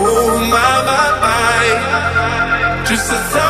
Oh, my, my, my. Just a